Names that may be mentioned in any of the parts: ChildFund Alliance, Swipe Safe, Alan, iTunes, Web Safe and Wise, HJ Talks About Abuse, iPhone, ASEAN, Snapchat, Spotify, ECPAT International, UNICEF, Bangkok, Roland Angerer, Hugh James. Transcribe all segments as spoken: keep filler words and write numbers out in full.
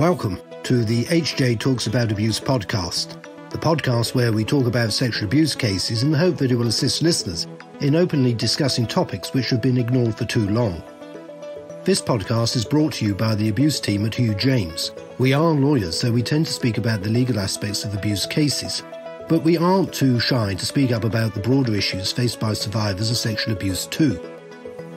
Welcome to the H J Talks About Abuse podcast, the podcast where we talk about sexual abuse cases in the hope that it will assist listeners in openly discussing topics which have been ignored for too long. This podcast is brought to you by the abuse team at Hugh James. We are lawyers, so we tend to speak about the legal aspects of abuse cases, but we aren't too shy to speak up about the broader issues faced by survivors of sexual abuse too.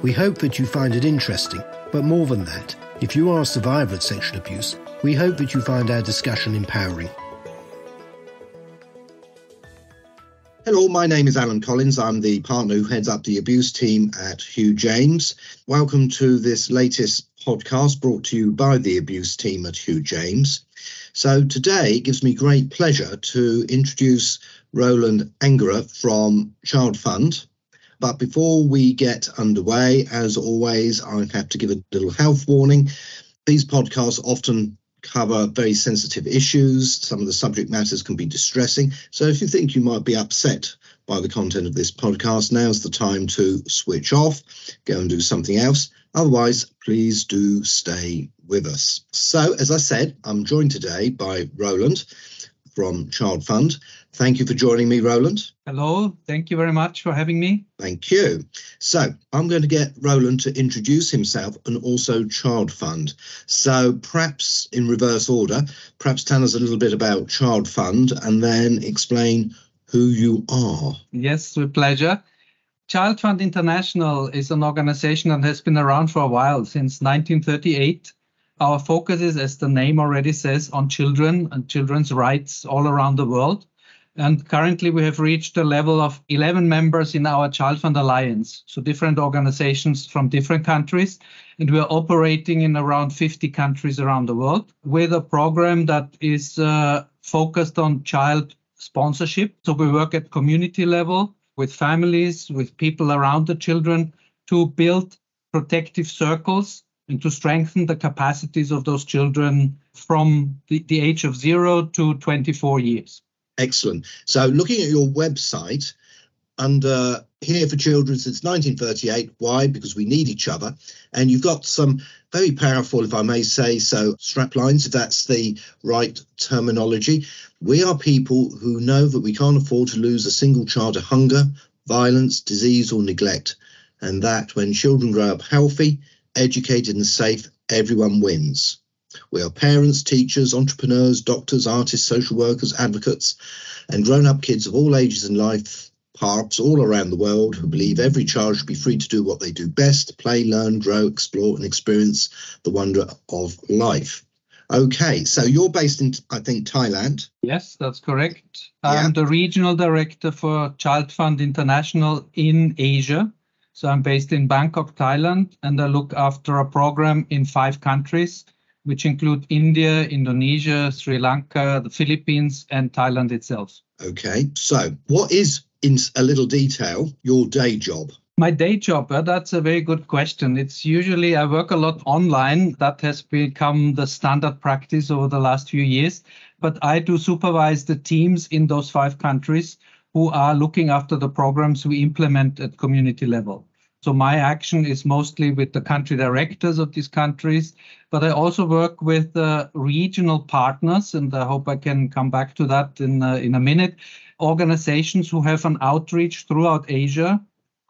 We hope that you find it interesting, but more than that, if you are a survivor of sexual abuse, we hope that you find our discussion empowering. Hello, my name is Alan Collins. I'm the partner who heads up the abuse team at Hugh James. Welcome to this latest podcast brought to you by the abuse team at Hugh James. So today it gives me great pleasure to introduce Roland Angerer from ChildFund. But before we get underway, as always, I have to give a little health warning. These podcasts often cover very sensitive issues. Some of the subject matters can be distressing. So if you think you might be upset by the content of this podcast, now's the time to switch off, go and do something else. Otherwise, please do stay with us. So as I said, I'm joined today by Roland from ChildFund. Thank you for joining me, Roland. Hello. Thank you very much for having me. Thank you. So I'm going to get Roland to introduce himself and also ChildFund. So perhaps in reverse order, perhaps tell us a little bit about ChildFund and then explain who you are. Yes, with pleasure. ChildFund International is an organization that has been around for a while, since nineteen thirty-eight. Our focus is, as the name already says, on children and children's rights all around the world. And currently we have reached a level of eleven members in our ChildFund Alliance, so different organizations from different countries. And we are operating in around fifty countries around the world with a program that is uh, focused on child sponsorship. So we work at community level with families, with people around the children to build protective circles and to strengthen the capacities of those children from the, the age of zero to twenty-four years. Excellent. So looking at your website, under Here for Children since nineteen thirty-eight, why? Because we need each other. And you've got some very powerful, if I may say so, straplines, if that's the right terminology. We are people who know that we can't afford to lose a single child to hunger, violence, disease or neglect. And that when children grow up healthy, educated and safe, everyone wins. We are parents, teachers, entrepreneurs, doctors, artists, social workers, advocates, and grown-up kids of all ages and life paths all around the world who believe every child should be free to do what they do best, play, learn, grow, explore, and experience the wonder of life. Okay, so you're based in, I think, Thailand. Yes, that's correct. I'm yeah. the regional director for ChildFund International in Asia. So I'm based in Bangkok, Thailand, and I look after a program in five countries, which include India, Indonesia, Sri Lanka, the Philippines, and Thailand itself. Okay, so what is, in a little detail, your day job? My day job, uh, that's a very good question. It's usually, I work a lot online. That has become the standard practice over the last few years. But I do supervise the teams in those five countries who are looking after the programs we implement at community level. So my action is mostly with the country directors of these countries, but I also work with uh, regional partners, and I hope I can come back to that in, uh, in a minute, organizations who have an outreach throughout Asia,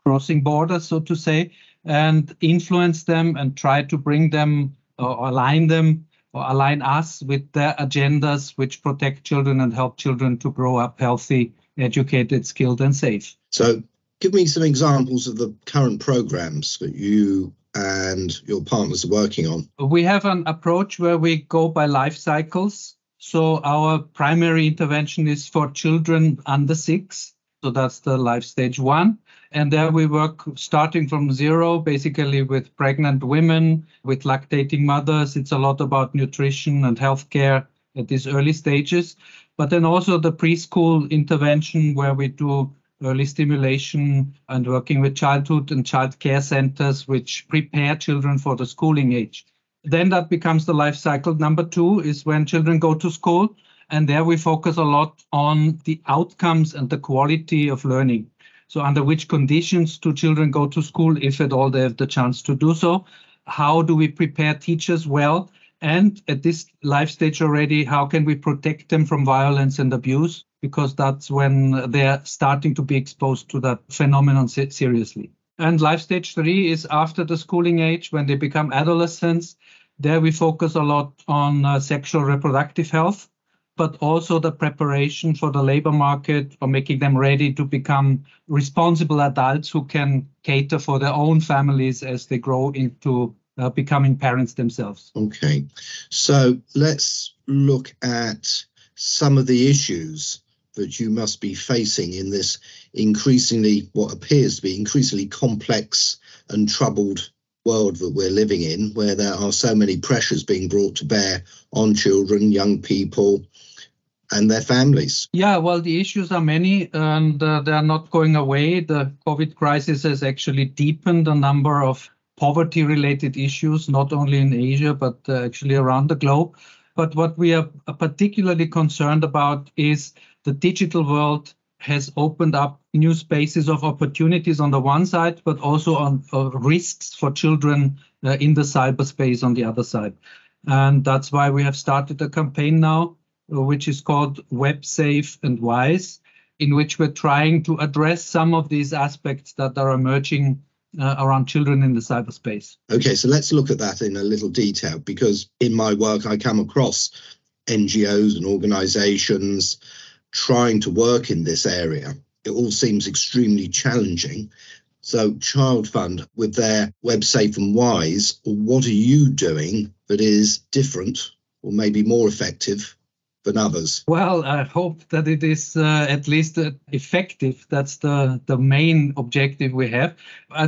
crossing borders, so to say, and influence them and try to bring them or align them or align us with their agendas, which protect children and help children to grow up healthy, educated, skilled, and safe. So give me some examples of the current programs that you and your partners are working on. We have an approach where we go by life cycles. So our primary intervention is for children under six. So that's the life stage one. And there we work starting from zero, basically with pregnant women, with lactating mothers. It's a lot about nutrition and healthcare at these early stages. But then also the preschool intervention where we do early stimulation and working with childhood and child care centers, which prepare children for the schooling age. Then that becomes the life cycle. Number two is when children go to school, and there we focus a lot on the outcomes and the quality of learning. So under which conditions do children go to school, if at all they have the chance to do so? How do we prepare teachers well? And at this life stage already, how can we protect them from violence and abuse? Because that's when they're starting to be exposed to that phenomenon seriously. And life stage three is after the schooling age, when they become adolescents. There we focus a lot on uh, sexual reproductive health, but also the preparation for the labor market, or making them ready to become responsible adults who can cater for their own families as they grow into uh, becoming parents themselves. Okay, so let's look at some of the issues that you must be facing in this increasingly, what appears to be increasingly complex and troubled world that we're living in, where there are so many pressures being brought to bear on children, young people and their families. Yeah, well, the issues are many and uh, they are not going away. The COVID crisis has actually deepened a number of poverty related issues, not only in Asia, but uh, actually around the globe. But what we are particularly concerned about is the digital world has opened up new spaces of opportunities on the one side, but also on uh, risks for children uh, in the cyberspace on the other side. And that's why we have started a campaign now, uh, which is called Web Safe and Wise, in which we're trying to address some of these aspects that are emerging Uh, around children in the cyberspace. Okay, so let's look at that in a little detail, because in my work I come across N G Os and organizations trying to work in this area. It all seems extremely challenging. So ChildFund, with their Web Safe and Wise, what are you doing that is different or maybe more effective than others? Well, I hope that it is uh, at least uh, effective. That's the, the main objective we have.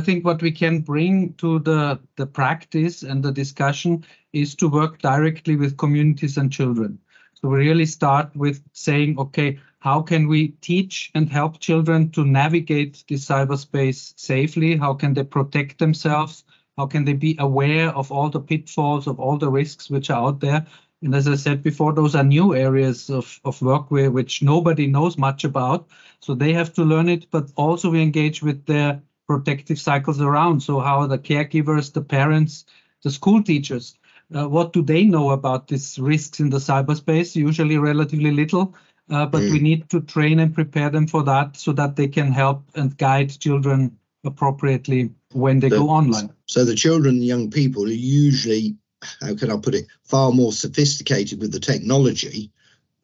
I think what we can bring to the, the practice and the discussion is to work directly with communities and children. So we really start with saying, okay, how can we teach and help children to navigate the cyberspace safely? How can they protect themselves? How can they be aware of all the pitfalls, of all the risks which are out there? And as I said before, those are new areas of, of work where, which nobody knows much about. So they have to learn it, but also we engage with their protective cycles around. So how are the caregivers, the parents, the school teachers, uh, what do they know about these risks in the cyberspace? Usually relatively little, uh, but mm. we need to train and prepare them for that so that they can help and guide children appropriately when they so, go online. So the children and young people are usually, how can I put it, far more sophisticated with the technology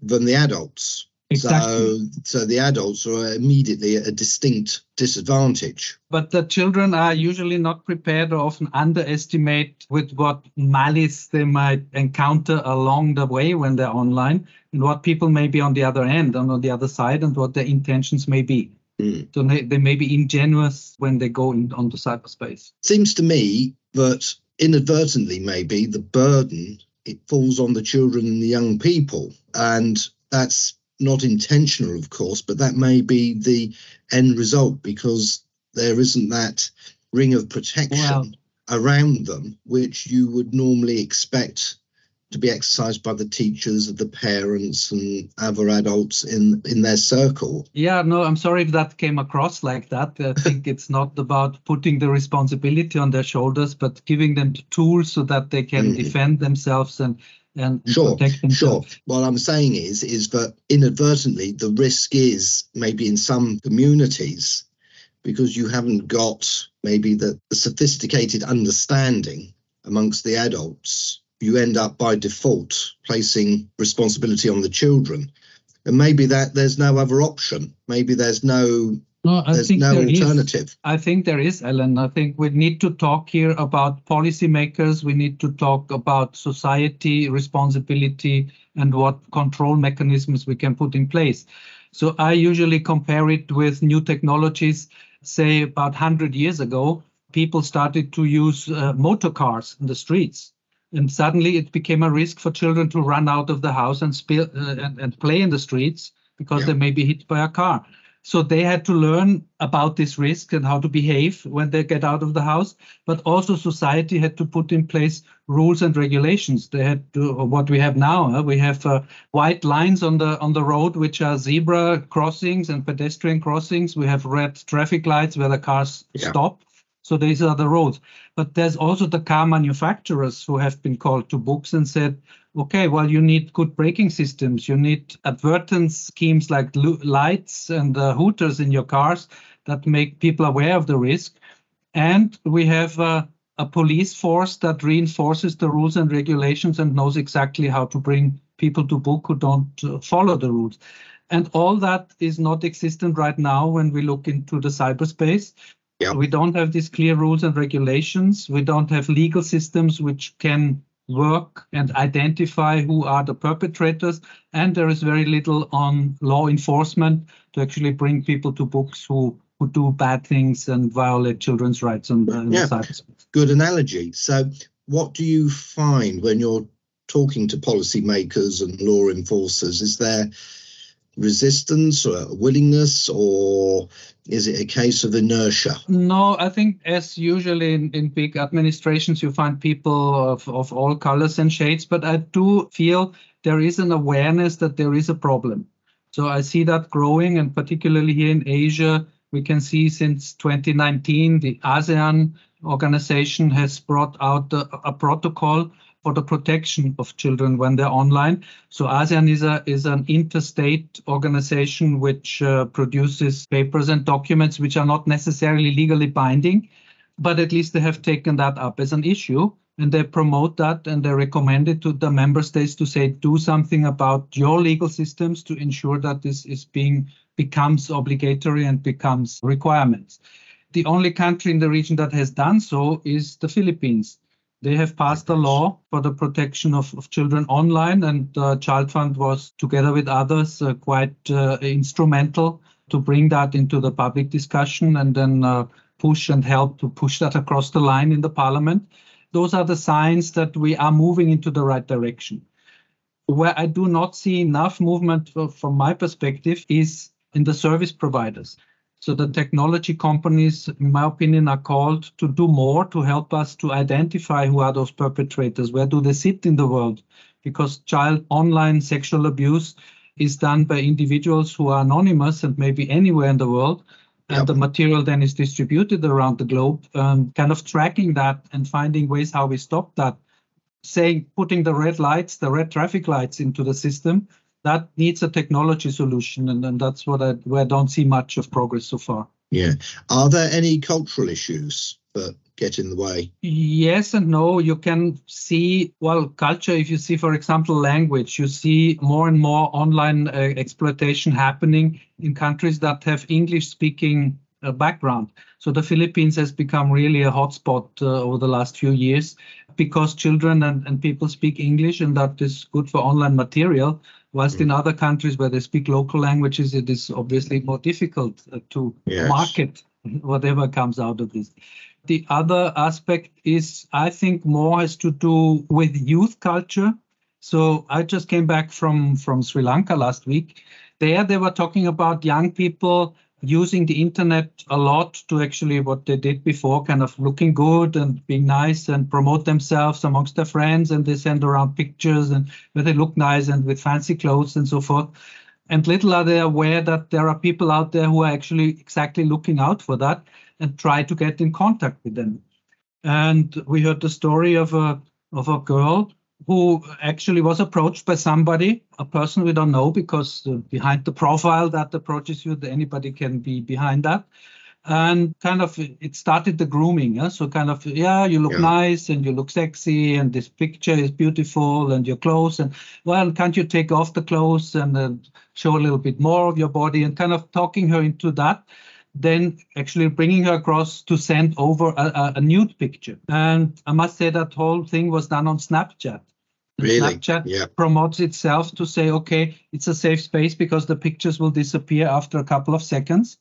than the adults. Exactly. So, so the adults are immediately at a distinct disadvantage. But the children are usually not prepared, or often underestimate with what malice they might encounter along the way when they're online, and what people may be on the other end and on the other side, and what their intentions may be. Mm. So they, they may be ingenuous when they go in, on the cyberspace. Seems to me that inadvertently, maybe, the burden, it falls on the children and the young people. And that's not intentional, of course, but that may be the end result, because there isn't that ring of protection wow. around them, which you would normally expect to be exercised by the teachers, the parents and other adults in, in their circle. Yeah, no, I'm sorry if that came across like that. I think it's not about putting the responsibility on their shoulders, but giving them the tools so that they can mm. defend themselves and, and sure, protect themselves. Sure. What I'm saying is, is that inadvertently the risk is maybe in some communities, because you haven't got maybe the, the sophisticated understanding amongst the adults, you end up by default placing responsibility on the children. And maybe that there's no other option. Maybe there's no, no I there's think no there alternative. Is. I think there is, Alan. I think we need to talk here about policymakers. We need to talk about society responsibility and what control mechanisms we can put in place. So I usually compare it with new technologies, say about one hundred years ago, people started to use uh, motor cars in the streets. And suddenly it became a risk for children to run out of the house and spill, uh, and, and play in the streets because yeah. they may be hit by a car. So they had to learn about this risk and how to behave when they get out of the house. But also society had to put in place rules and regulations. They had to, or what we have now, uh, we have uh, white lines on the on the road, which are zebra crossings and pedestrian crossings. We have red traffic lights where the cars yeah. stop. So these are the roads. But there's also the car manufacturers who have been called to books and said, okay, well, you need good braking systems. You need advertance schemes like lights and uh, hooters in your cars that make people aware of the risk. And we have uh, a police force that reinforces the rules and regulations and knows exactly how to bring people to book who don't uh, follow the rules. And all that is not existent right now when we look into the cyberspace. Yeah. We don't have these clear rules and regulations. We don't have legal systems which can work and identify who are the perpetrators. And there is very little on law enforcement to actually bring people to books who, who do bad things and violate children's rights on the, yeah. the cyberspace. Good analogy. So what do you find when you're talking to policymakers and law enforcers? Is there resistance or willingness, or is it a case of inertia? No, I think as usually in, in big administrations, you find people of, of all colors and shades, but I do feel there is an awareness that there is a problem. So I see that growing, and particularly here in Asia, we can see since twenty nineteen, the ASEAN organization has brought out a, a protocol for the protection of children when they're online. So ASEAN is a is an interstate organization which uh, produces papers and documents which are not necessarily legally binding, but at least they have taken that up as an issue, and they promote that and they recommend it to the member states to say, do something about your legal systems to ensure that this is being becomes obligatory and becomes requirements. The only country in the region that has done so is the Philippines. They have passed a law for the protection of, of children online, and uh, ChildFund was, together with others, uh, quite uh, instrumental to bring that into the public discussion and then uh, push and help to push that across the line in the parliament. Those are the signs that we are moving into the right direction. Where I do not see enough movement for, from my perspective is in the service providers. So the technology companies, in my opinion, are called to do more to help us to identify who are those perpetrators, where do they sit in the world? Because child online sexual abuse is done by individuals who are anonymous and maybe anywhere in the world. Yep. And the material then is distributed around the globe, um, kind of tracking that and finding ways how we stop that. Saying, putting the red lights, the red traffic lights into the system, that needs a technology solution, and, and that's what I, where I don't see much of progress so far. Yeah. Are there any cultural issues that get in the way? Yes and no. You can see, well, culture, if you see, for example, language, you see more and more online uh, exploitation happening in countries that have English-speaking uh, background. So the Philippines has become really a hotspot uh, over the last few years because children and, and people speak English, and that is good for online material. Whilst in other countries where they speak local languages, it is obviously more difficult to yes. market whatever comes out of this. The other aspect is, I think, more has to do with youth culture. So I just came back from, from Sri Lanka last week. There they were talking about young people using the internet a lot to actually what they did before, kind of looking good and being nice and promote themselves amongst their friends, and they send around pictures and where they look nice and with fancy clothes and so forth. And little are they aware that there are people out there who are actually exactly looking out for that and try to get in contact with them. And we heard the story of a of a girl who actually was approached by somebody, a person we don't know, because behind the profile that approaches you, anybody can be behind that. And kind of it started the grooming. Yeah? So kind of, yeah, you look yeah. nice and you look sexy and this picture is beautiful and your clothes. And well, can't you take off the clothes and uh, show a little bit more of your body, and kind of talking her into that. Then actually bringing her across to send over a, a nude picture. And I must say that whole thing was done on Snapchat. Really? Snapchat yeah. promotes itself to say, okay, it's a safe space because the pictures will disappear after a couple of seconds.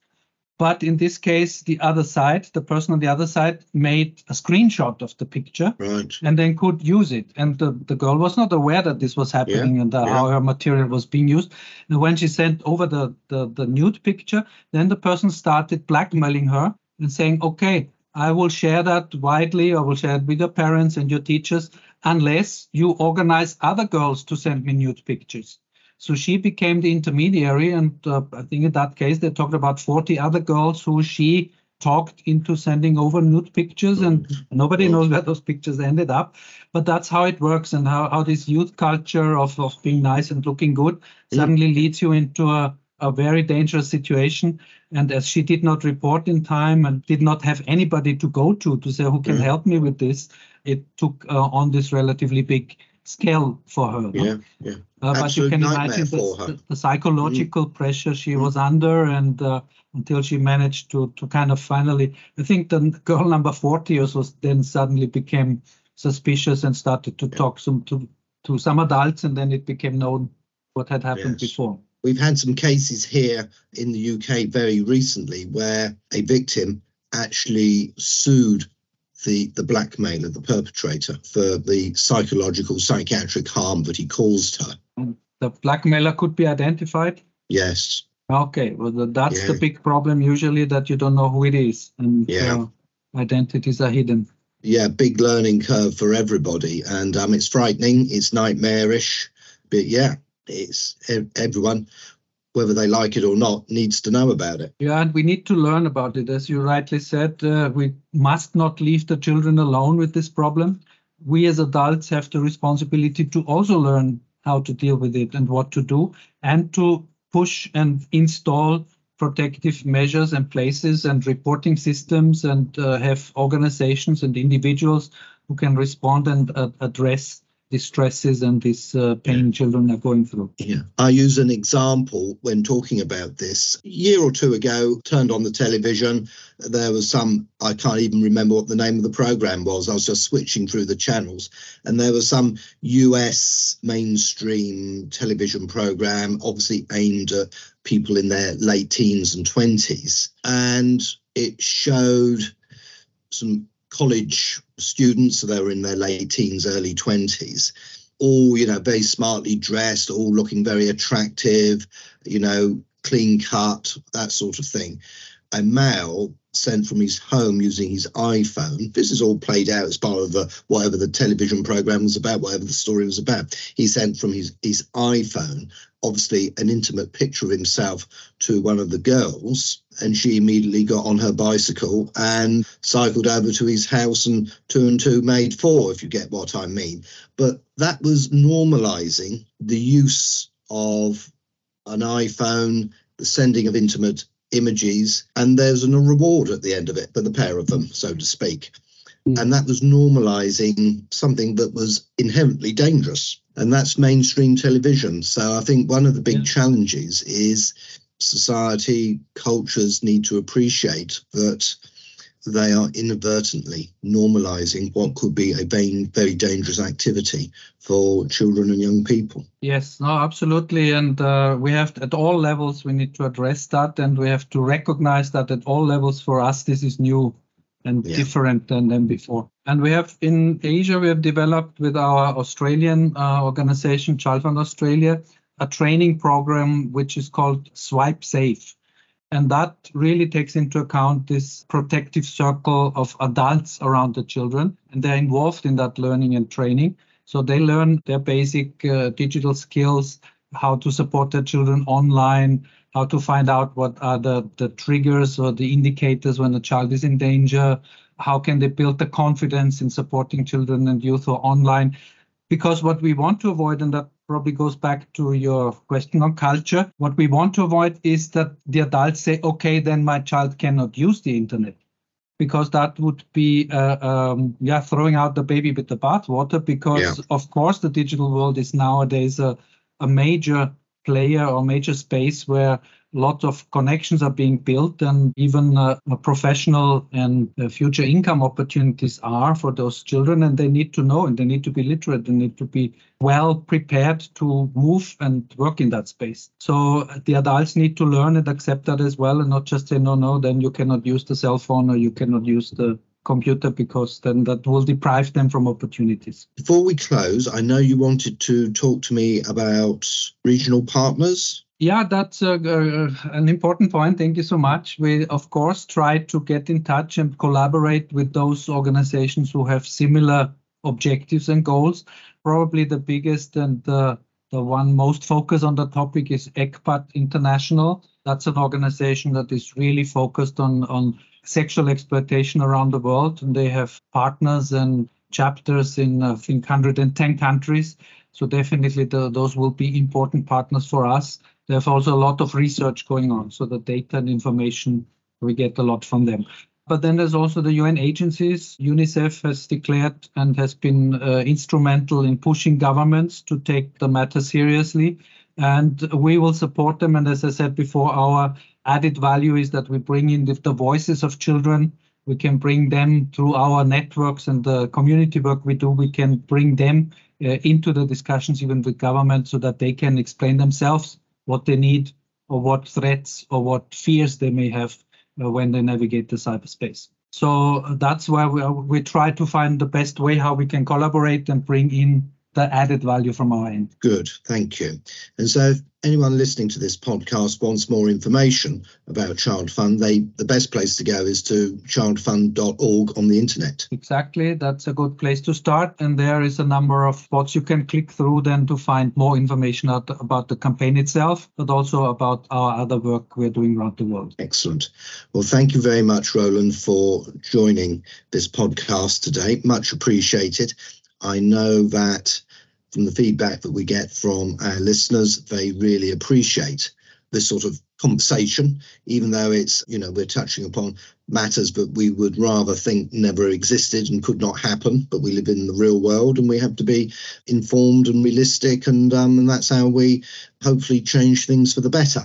But in this case, the other side, the person on the other side made a screenshot of the picture right. and then could use it. And the, the girl was not aware that this was happening yeah. and uh, yeah. how her material was being used. And when she sent over the, the, the nude picture, then the person started blackmailing her and saying, okay, I will share that widely. I will share it with your parents and your teachers, unless you organize other girls to send me nude pictures. So she became the intermediary, and uh, I think in that case, they talked about forty other girls who she talked into sending over nude pictures, and nobody knows where those pictures ended up. But that's how it works, and how, how this youth culture of, of being nice and looking good suddenly leads you into a, a very dangerous situation. And as she did not report in time and did not have anybody to go to to say, who can help me with this, it took uh, on this relatively big scale for her. Yeah, no? yeah. Uh, but you can imagine the, the psychological mm. pressure she mm. was under, and uh, until she managed to to kind of finally, I think the girl number forty or so then suddenly became suspicious and started to yeah. talk some to to some adults, and then it became known what had happened yes. before. We've had some cases here in the U K very recently where a victim actually sued the, the blackmailer, the perpetrator, for the psychological, psychiatric harm that he caused her. And the blackmailer could be identified? Yes. Okay, well, that's yeah. the big problem usually, that you don't know who it is, and yeah. uh, identities are hidden. Yeah, big learning curve for everybody, and um, it's frightening, it's nightmarish, but yeah, it's everyone, whether they like it or not, needs to know about it. Yeah, and we need to learn about it. As you rightly said, uh, we must not leave the children alone with this problem. We as adults have the responsibility to also learn how to deal with it and what to do, and to push and install protective measures and places and reporting systems, and uh, have organizations and individuals who can respond and uh, address the stresses and this uh, pain yeah. children are going through. Yeah, I use an example when talking about this. A year or two ago, turned on the television. There was some, I can't even remember what the name of the program was. I was just switching through the channels, and there was some U S mainstream television program, obviously aimed at people in their late teens and twenties. And it showed some college students, so they were in their late teens, early twenties, all, you know, very smartly dressed, all looking very attractive, you know, clean cut, that sort of thing. A male sent from his home using his iPhone. This is all played out as part of the, whatever the television program was about, whatever the story was about. He sent from his, his iPhone, obviously, an intimate picture of himself to one of the girls, and she immediately got on her bicycle and cycled over to his house, and two and two made four, if you get what I mean. But that was normalizing the use of an iPhone, the sending of intimate images, and there's a reward at the end of it for the pair of them, so to speak. Mm. And that was normalizing something that was inherently dangerous, and that's mainstream television. So I think one of the big yeah. challenges is society, cultures need to appreciate that they are inadvertently normalizing what could be a very, very dangerous activity for children and young people. Yes, no, absolutely. And uh, we have to, at all levels, we need to address that, and we have to recognize that at all levels. For us, this is new and yeah. different than them before. And we have in Asia, we have developed with our Australian uh, organization, ChildFund Australia, a training program which is called Swipe Safe. And that really takes into account this protective circle of adults around the children, and they're involved in that learning and training. So they learn their basic uh, digital skills, how to support their children online, how to find out what are the, the triggers or the indicators when a child is in danger, how can they build the confidence in supporting children and youth or online. Because what we want to avoid, and that probably goes back to your question on culture, what we want to avoid is that the adults say, okay, then my child cannot use the internet, because that would be uh, um, yeah, throwing out the baby with the bathwater, because yeah. of course the digital world is nowadays a, a major player or major space where lots of connections are being built, and even uh, professional and uh, future income opportunities are for those children, and they need to know, and they need to be literate, they need to be well prepared to move and work in that space. So the adults need to learn and accept that as well, and not just say, no, no, then you cannot use the cell phone or you cannot use the computer, because then that will deprive them from opportunities. Before we close, I know you wanted to talk to me about regional partners. Yeah, that's uh, uh, an important point. Thank you so much. We, of course, try to get in touch and collaborate with those organizations who have similar objectives and goals. Probably the biggest and uh, The one most focused on the topic is ECPAT International. That's an organization that is really focused on, on sexual exploitation around the world. And they have partners and chapters in, I think, one hundred ten countries. So definitely the, those will be important partners for us. There's also a lot of research going on. So the data and information, we get a lot from them. But then there's also the U N agencies. UNICEF has declared and has been uh, instrumental in pushing governments to take the matter seriously. And we will support them. And as I said before, our added value is that we bring in the, the voices of children. We can bring them through our networks and the community work we do. We can bring them uh, into the discussions, even with government, so that they can explain themselves what they need or what threats or what fears they may have uh, when they navigate the cyberspace. So that's where we, are, we try to find the best way how we can collaborate and bring in the added value from our end. Good, thank you. And so if anyone listening to this podcast wants more information about ChildFund, they, the best place to go is to childfund dot org on the internet. Exactly, that's a good place to start. And there is a number of spots you can click through then to find more information out about the campaign itself, but also about our other work we're doing around the world. Excellent. Well, thank you very much, Roland, for joining this podcast today. Much appreciated. I know that from the feedback that we get from our listeners, they really appreciate this sort of conversation, even though it's, you know, we're touching upon matters that we would rather think never existed and could not happen. But we live in the real world and we have to be informed and realistic. And, um, and that's how we hopefully change things for the better.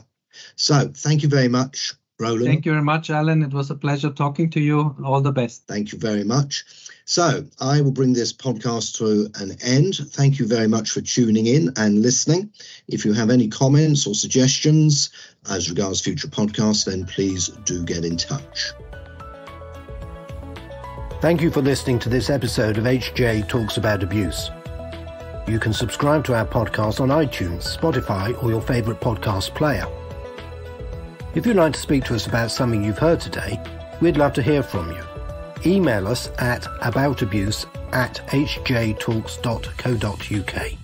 So thank you very much, Roland. Thank you very much, Alan. It was a pleasure talking to you. All the best. Thank you very much. So I will bring this podcast to an end. Thank you very much for tuning in and listening. If you have any comments or suggestions as regards future podcasts, then please do get in touch. Thank you for listening to this episode of H J Talks About Abuse. You can subscribe to our podcast on iTunes, Spotify, or your favorite podcast player. If you'd like to speak to us about something you've heard today, we'd love to hear from you. Email us at aboutabuse at h j talks dot co dot u k.